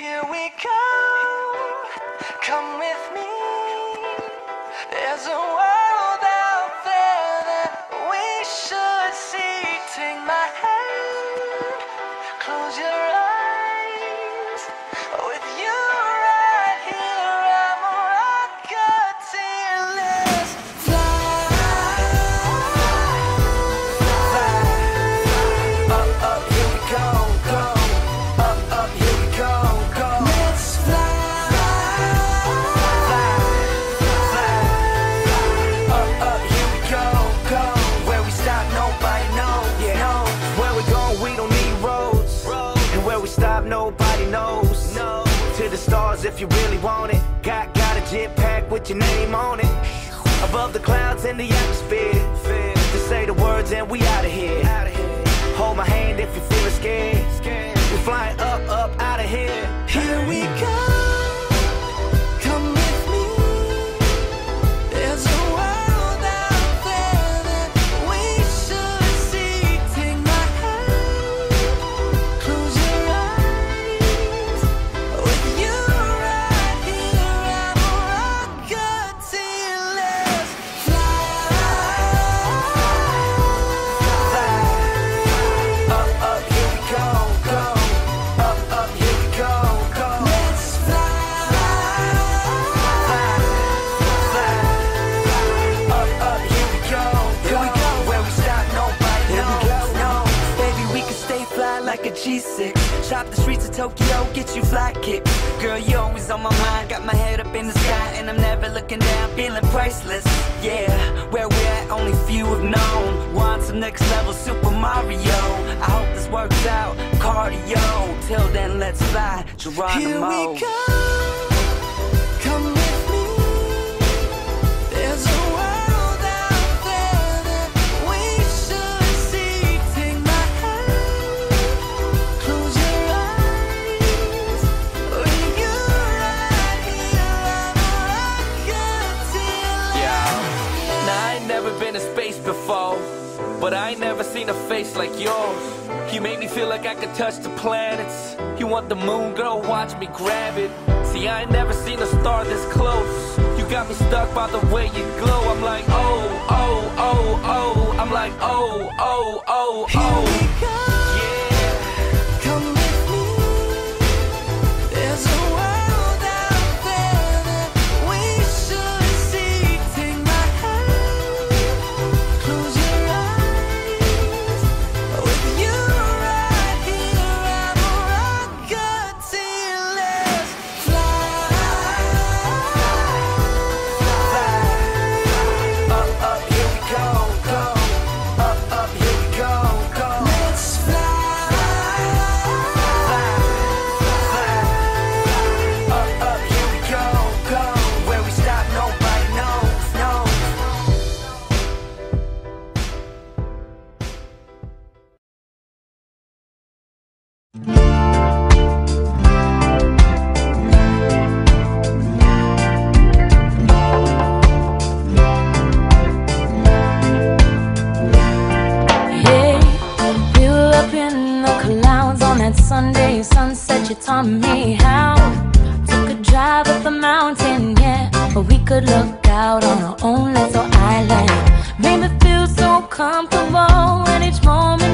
Here we go, come with me. There's a world out there that we should see. Take my hand, close your eyes. With you right here, I'm a rocketeer. Fly, up, here we go. Up, here we go. Nobody knows. No. To the stars if you really want it. Got a jetpack with your name on it. Above the clouds in the atmosphere. Just say the words and we out of here. Hold my hand if you're feeling scared. We're flying up, out of here. Here we go. G6, chop the streets of Tokyo, get you fly kicks. Girl, you always on my mind, got my head up in the sky, and I'm never looking down, feeling priceless. Yeah, where we're at, only few have known. Want some next level, Super Mario. I hope this works out, cardio. Till then, let's fly, Geronimo. Here we go. Been in space before, but I ain't never seen a face like yours. You made me feel like I could touch the planets. You want the moon, girl, watch me grab it. See, I ain't never seen a star this close. You got me stuck by the way you glow. I'm like, oh, oh, oh, oh. I'm like, oh, oh, oh, oh. Sunset, you taught me how. Took a drive up the mountain, yeah, but we could look out on our own little island. Made me feel so comfortable in each moment.